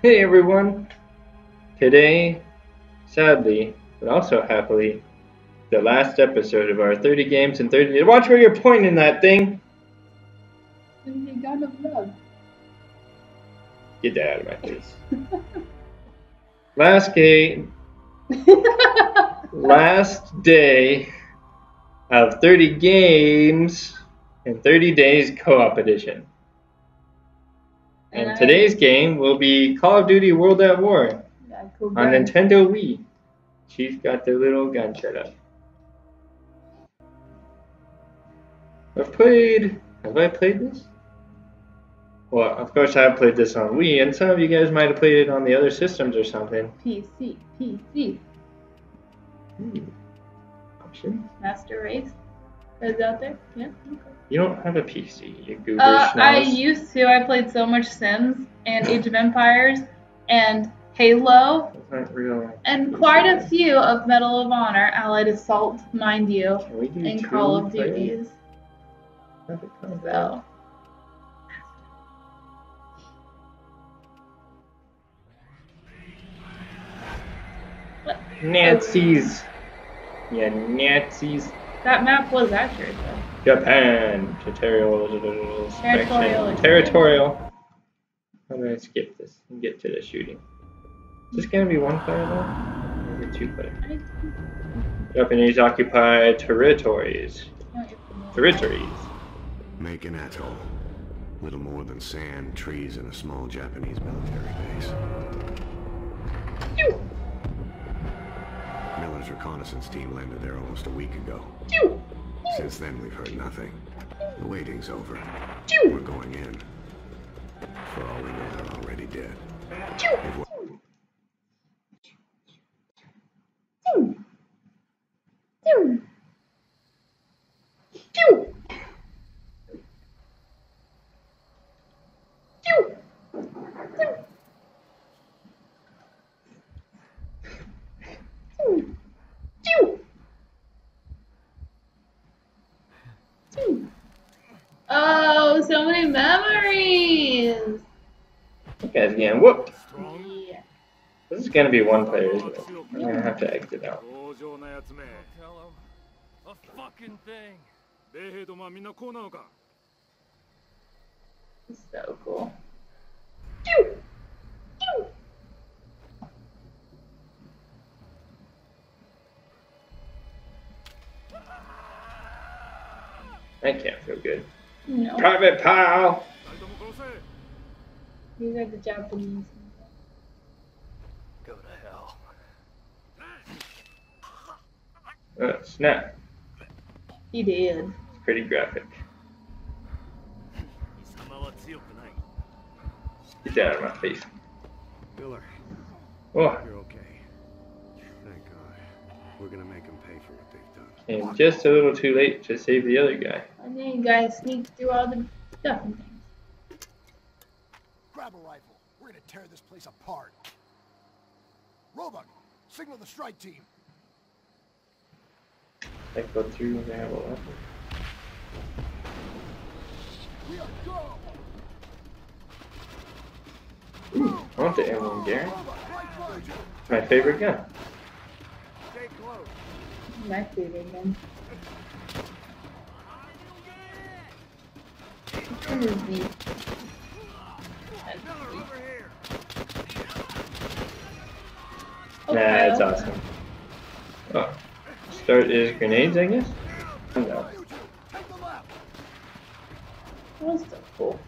Hey everyone! Today, sadly, but also happily, the last episode of our 30 games in 30 days. Watch where you're pointing that thing! The God of Love. Get that out of my face. Last day of 30 games in 30 days co-op edition. And today's game will be Call of Duty World at War on Nintendo Wii. She's got the little gun set up. Have I played this? Well, of course I've played this on Wii, and some of you guys might have played it on the other systems or something. PC. Options? Master Race. Is out there? Yeah. Okay. You don't have a PC, you goober schnoz. I used to. I played so much Sims and Age of Empires and Halo. That's not real. And quite a few of Medal of Honor, Allied Assault, mind you, and Call of Duties. So. Nazis. Yeah, Nazis. That map was accurate, though. Japan. Territorial. I'm going to skip this and get to the shooting. Is this going to be one player, though? Or is it two player? Japanese occupy territories. Make an atoll. Little more than sand, trees, and a small Japanese military base. Ew. Miller's reconnaissance team landed there almost a week ago. Ew. Since then, we've heard nothing. The waiting's over. Ew. We're going in. For all we know, they're already dead. Oh, so many memories! You guys getting whooped. Yeah. This is gonna be one player, isn't it? I'm gonna have to exit out. It's so cool. That can't feel good. No. Private Pal! These are the Japanese. Go to hell. Oh, snap. He did. It's pretty graphic. Get that out of my face. Miller. Oh. You're okay. Thank God. We're gonna make him pay for what they've done. And just a little too late to save the other guy. And then you guys sneak through all the stuff and things. Grab a rifle. We're gonna tear this place apart. Roebuck, signal the strike team. I go through and have a rifle. We are go. Ooh, I want the M1 Garand. It's my favorite gun. Stay close. My favorite gun. That's awesome. Oh, start is grenades, I guess? No. That's so cool.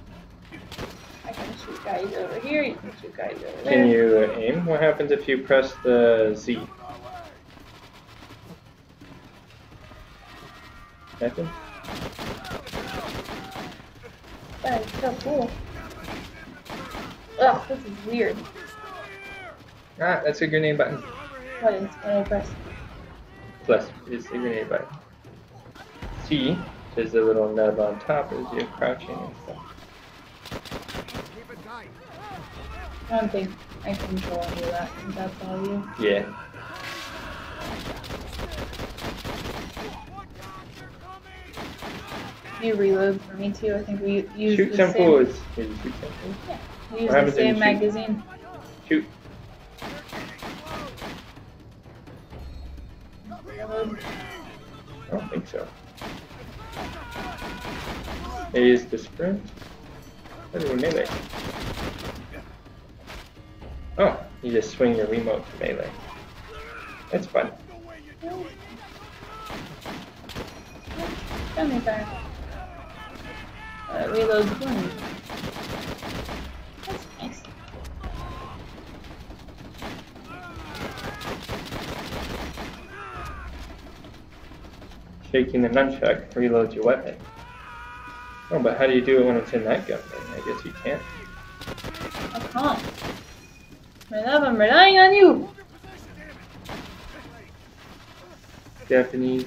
I can shoot guys over here, you can shoot guys over there. Can you aim? What happens if you press the Z? Nothing? That is so cool. Ugh, this is weird. Ah, that's a grenade button. What is when I press? Plus, it's the grenade button. C, which is the little nub on top as you're crouching and stuff. I don't think I can control any of that. I think that's all you. Yeah. You reload for me too. I think we use the same. Shoot some bullets. Yeah, we use the same magazine. Shoot. I don't think so. Is the sprint? How do we melee? Oh, you just swing your remote to melee. That's fun. Reload the gun. That's nice. Shaking the nunchuck reloads your weapon. Oh, but how do you do it when it's in that gun? I guess you can't. I can't. My love, I'm relying on you! Japanese.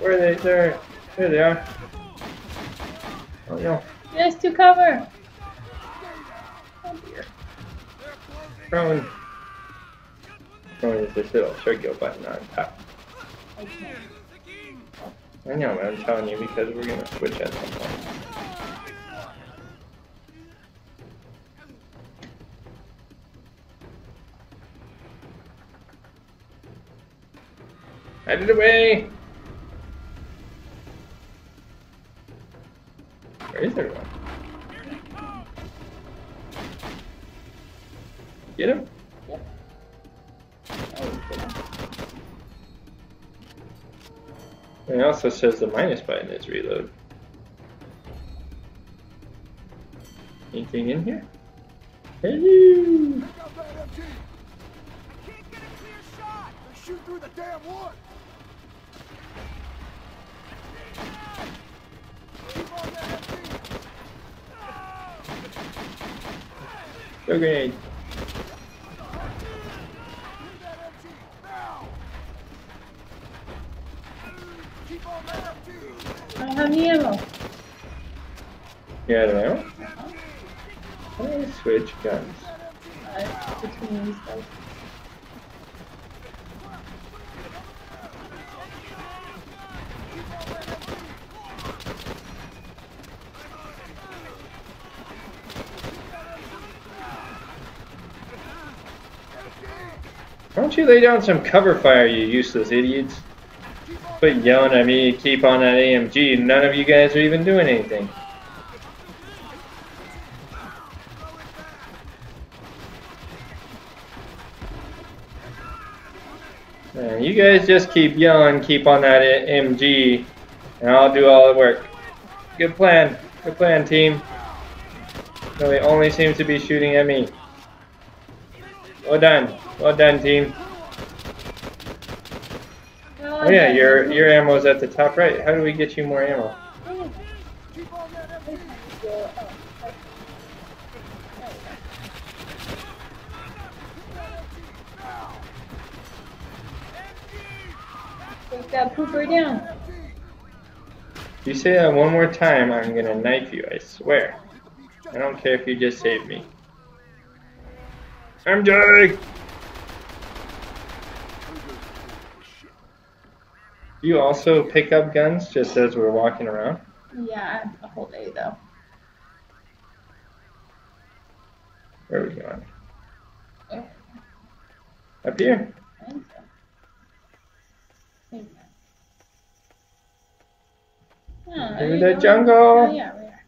Where are they? There. There they are. Oh no. Yes, to cover! Oh dear. Throwing. Throwing is this little circular button on top. Okay. I know, man, I'm telling you, because we're gonna switch at some point. Headed away! Where is everyone? Get him? Yep. And it also says the minus button is reload. Anything in here? Hello! I can't get a clear shot! I shoot through the damn wood! Go grenade! I have the ammo. You had an ammo? Why do I switch guns? Between these guys. Why don't you lay down some cover fire, you useless idiots? Quit yelling at me, keep on that AMG, none of you guys are even doing anything. Man, you guys just keep yelling, keep on that AMG, and I'll do all the work. Good plan team. So it only seems to be shooting at me. Well done team. Oh yeah, your ammo's at the top right. How do we get you more ammo? Take that pooper down. If you say that one more time, I'm gonna knife you, I swear. I don't care if you just saved me. I'm dying! You also pick up guns just as we're walking around? Yeah, I have the whole day though. Where are we going? Oh. Up here? I think so. Maybe not. Through the jungle! Oh, yeah, we are.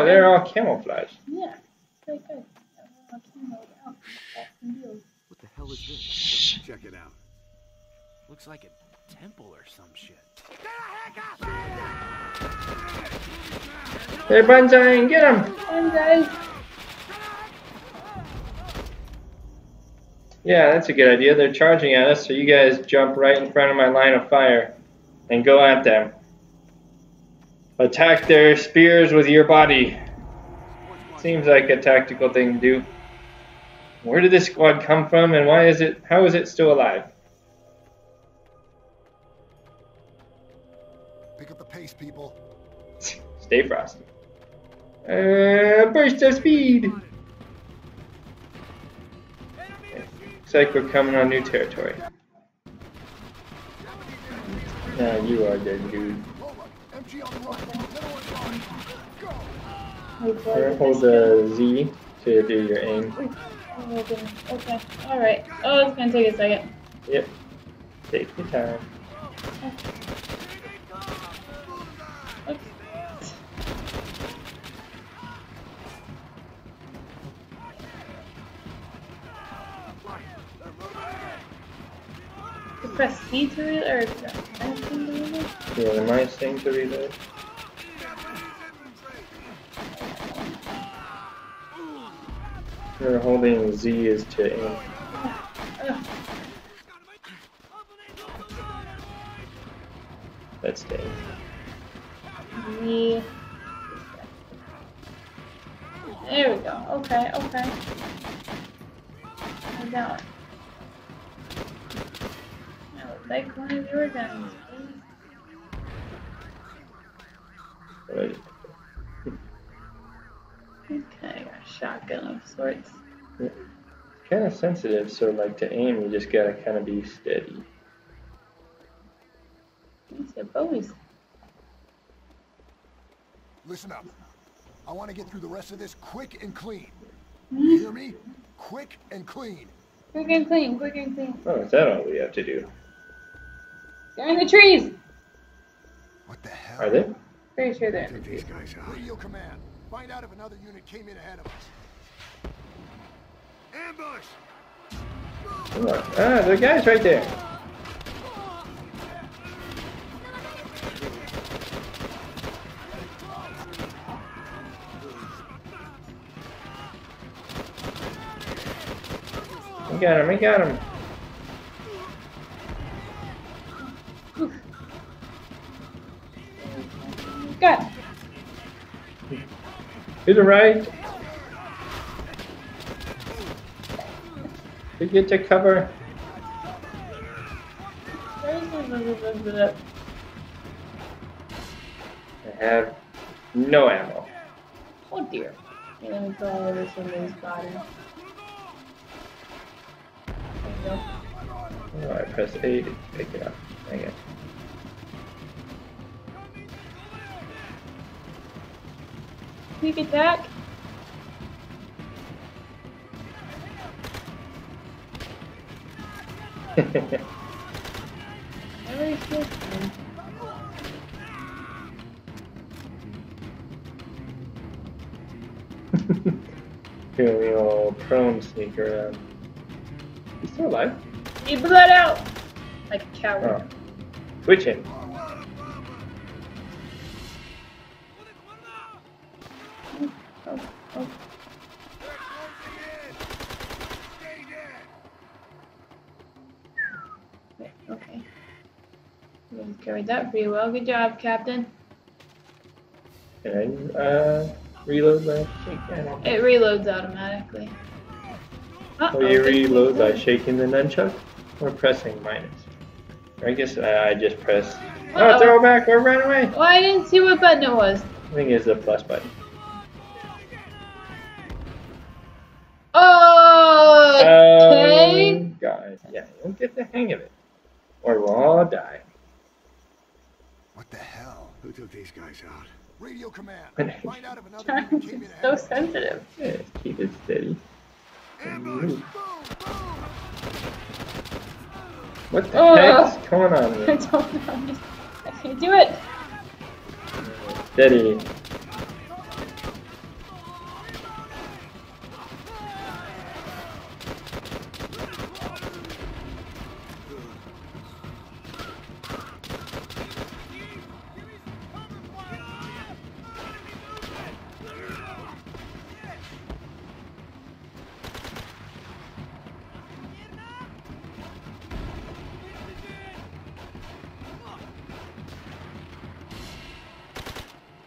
Oh, they're all camouflaged. Yeah, very good. What the hell is this? Check it out. Looks like it. Temple or some shit. They're bunzaiing, get him! Bunzai. Yeah, that's a good idea. They're charging at us, so you guys jump right in front of my line of fire and go at them. Attack their spears with your body. Seems like a tactical thing to do. Where did this squad come from and why is it, how is it still alive? Pick up the pace, people. Stay frosty. Burst of speed! Okay. Looks like we're coming on new territory. Nah, you are dead, dude. Hold the Z to do your aim. Oh, okay, alright. Oh, it's gonna take a second. Yep. Take your time. Okay. To press C to reload, or press thing to reload? Yeah, the minus thing to reload. You're holding Z is to aim. That's dead. Z. There we go. Okay, okay. I got it. I would like one of your guns, please. Right. Okay, I got a shotgun of sorts. Yeah. It's kind of sensitive, so like to aim, you just gotta kind of be steady. These are bowies. Listen up. I want to get through the rest of this quick and clean. You hear me? Quick and clean. Quick and clean, quick and clean. Oh, is that all we have to do? They're in the trees! What the hell? Are they? Pretty sure they're in the trees. Radio command. Find out if another unit came in ahead of us. Ambush! Ah, there are guys right there. We got him, we got him. Got him. To the right. To get to cover. I have no ammo. Oh dear. I'm gonna throw all this in his body. There you go. Alright, press A to pick it up. I guess. Sneak attack. Every system. Here we all prone sneak around. He's still alive. He blew that out like a coward. Oh. Switch him. Carried that pretty well. Good job, Captain. And reload my shaking. It reloads automatically. Uh-oh, well, you reload by shaking the nunchuck or pressing minus. Or I guess I just press. Uh-oh. Oh, throw it back or run away. Well, I didn't see what button it was. I think it's the plus button. Oh. Okay. Guys, yeah, you'll get the hang of it, or we'll all die. What the hell? Who took these guys out? Radio command. Find out if another unit came in. So sensitive. Yeah, keep it steady. Ambush! Boom, boom. What the heck's going on here? I don't know. I can't do it. Steady.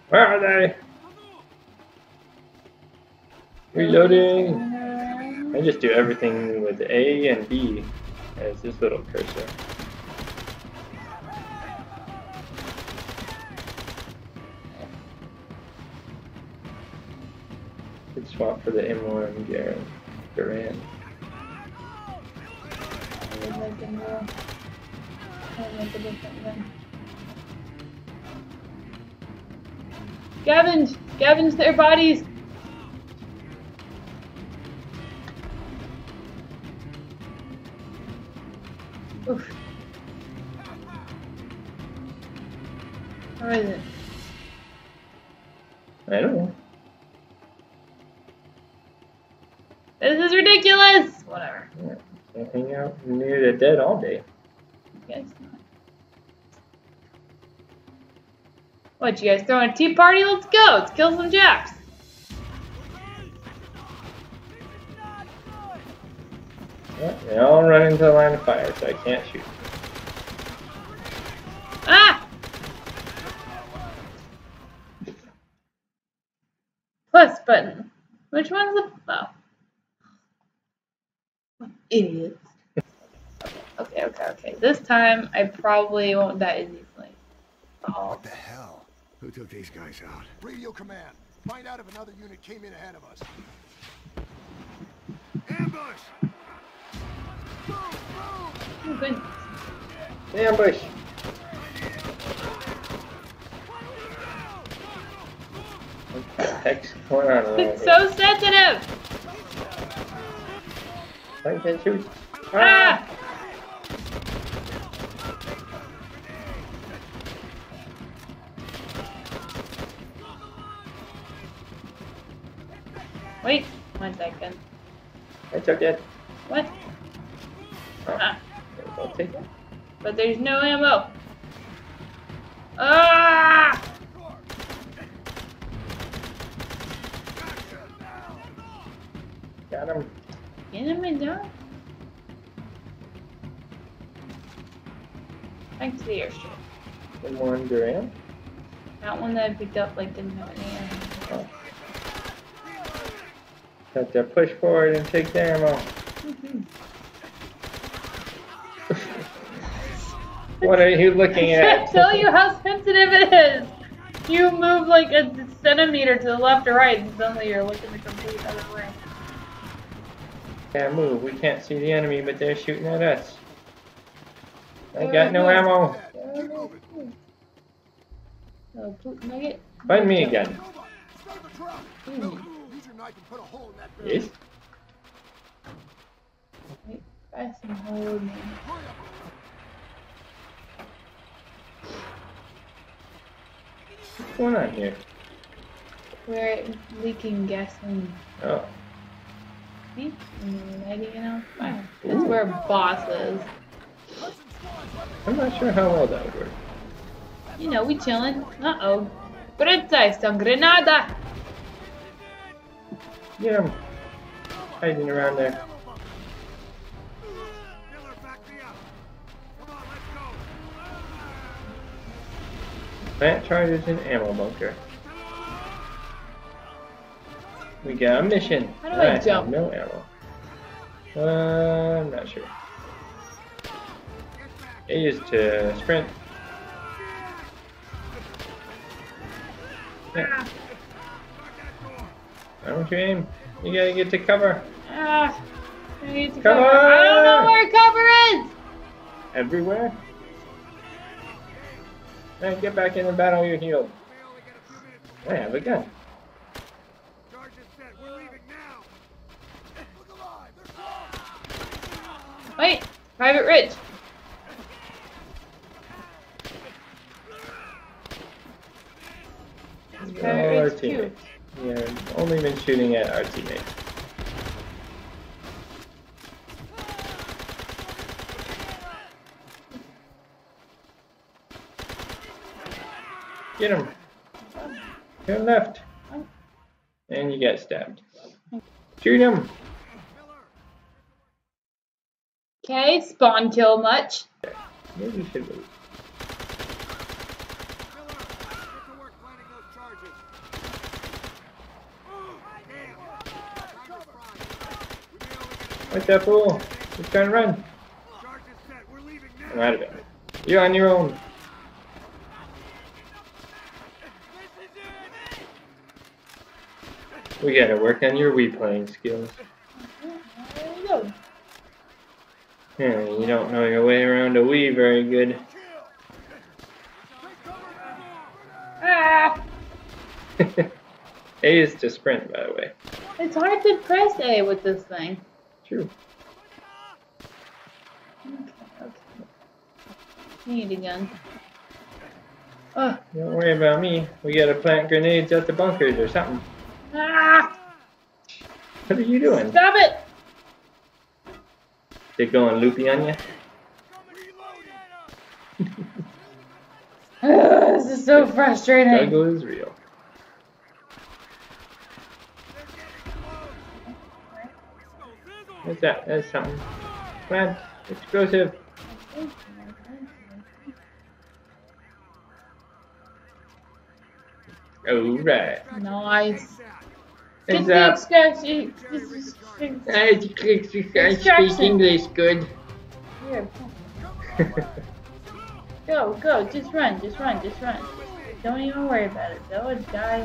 Where are they? Reloading. I just do everything with A and B as this little cursor. Good swap for the M1 Garand. I like a different one. Scavenge! Scavenge their bodies! Oof. Where is it? I don't know. This is ridiculous! Whatever. Yeah, can't hang out near the dead all day. I guess not. What, you guys throwing a tea party? Let's go! Let's kill some jacks! Yeah, they all run into the line of fire, so I can't shoot. Ah! Plus button. Which one's the... oh. Idiots. Okay. This time I probably won't die as easily. Oh. What the hell? Who took these guys out? Radio command. Find out if another unit came in ahead of us. Ambush! Oh, good. Ambush! What the heck's going on around here? It's so sensitive! I can't shoot. Ah! Wait, 1 second. I took it. What? Oh. Ah. I'll take it. But there's no ammo. Ah! Got him. Enemy down? Back to the airstrip. M1 Garand? That one that I picked up like didn't have any ammo. Oh. Have to push forward and take the ammo. What are you looking at? I can't tell you how sensitive it is. You move like a centimeter to the left or right and suddenly you're looking the complete other way. Can't move. We can't see the enemy, but they're shooting at us. I got no ammo. Oh, poop nugget. Find me again. Yes. That's some hold me. What's going on here? We're leaking gasoline. Oh. He's igniting on fire. That's where boss is. I'm not sure how well that would work. You know, we chillin'. Uh-oh. Grenada, Sangrenada! Get him. Hiding around there. Plant charges in ammo bunker. We got a mission. How do I jump? No ammo. I'm not sure. It is to sprint. Yeah. Why don't you aim? You gotta get to cover. Ah, I need to cover. I don't know where cover is. Everywhere. Alright, get back in the battle. You're healed. I have a gun. Wait, Private Rich. Private Rich too. Yeah, only been shooting at our teammates. Get him. Get him left. And you get stabbed. Shoot him. Okay, spawn kill much. Maybe you should move. What's that fool? He's trying to run. I'm out of it. You're on your own. We gotta work on your Wii playing skills. Yeah, you don't know your way around a Wii very good. Ah! A is to sprint, by the way. It's hard to press A with this thing. True. Okay. need a gun. Ah, don't worry about me. We gotta plant grenades at the bunkers or something. Ah! What are you doing? Stop it! They going loopy on you? This is so frustrating. Struggle is real. What's that? That's something. Plant explosive. Alright. Nice. Get the extraction. I speak English good. Yeah. Go, go. Just run. Just run. Just run. Don't even worry about it. That would die.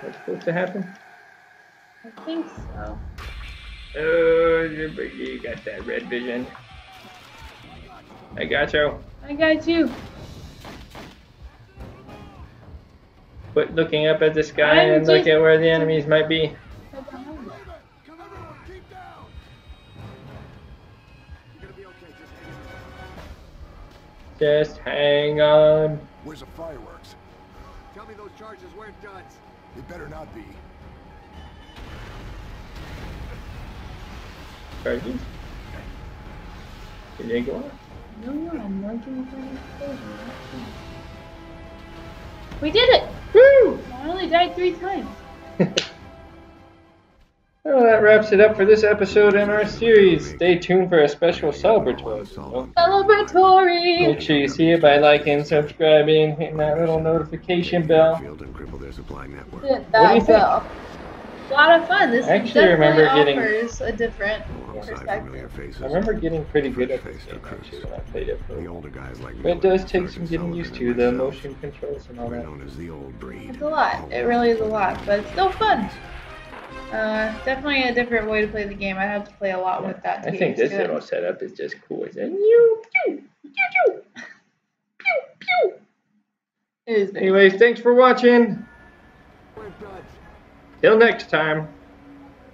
What's supposed to happen? I think so. Oh, you got that red vision. I got you. I got you. Quit looking up at the sky and look at where the enemies might be. Just hang on. Where's the fireworks? Tell me those charges weren't duds. They better not be. Charges? Did they go on? No, I'm working for this. We did it! Woo! I only died 3 times. Well, that wraps it up for this episode in our series. Stay tuned for a special celebratory. Celebratory! Make sure you see it by liking, subscribing, hitting that little notification bell. That bell. A lot of fun. This offers a different perspective. I remember getting pretty good at this game actually when I played it. But it does take some getting used to, the motion controls and all that. It's a lot. It really is a lot, but it's still fun. Definitely a different way to play the game. I have to play a lot with that. I think this little setup is just cool. It's a new pew, pew, pew, pew, pew. It is. Anyways, thanks for watching. Till next time.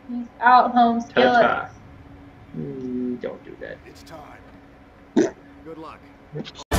He's out, home skillet. Ta-ta. Don't do that. It's time. Good luck.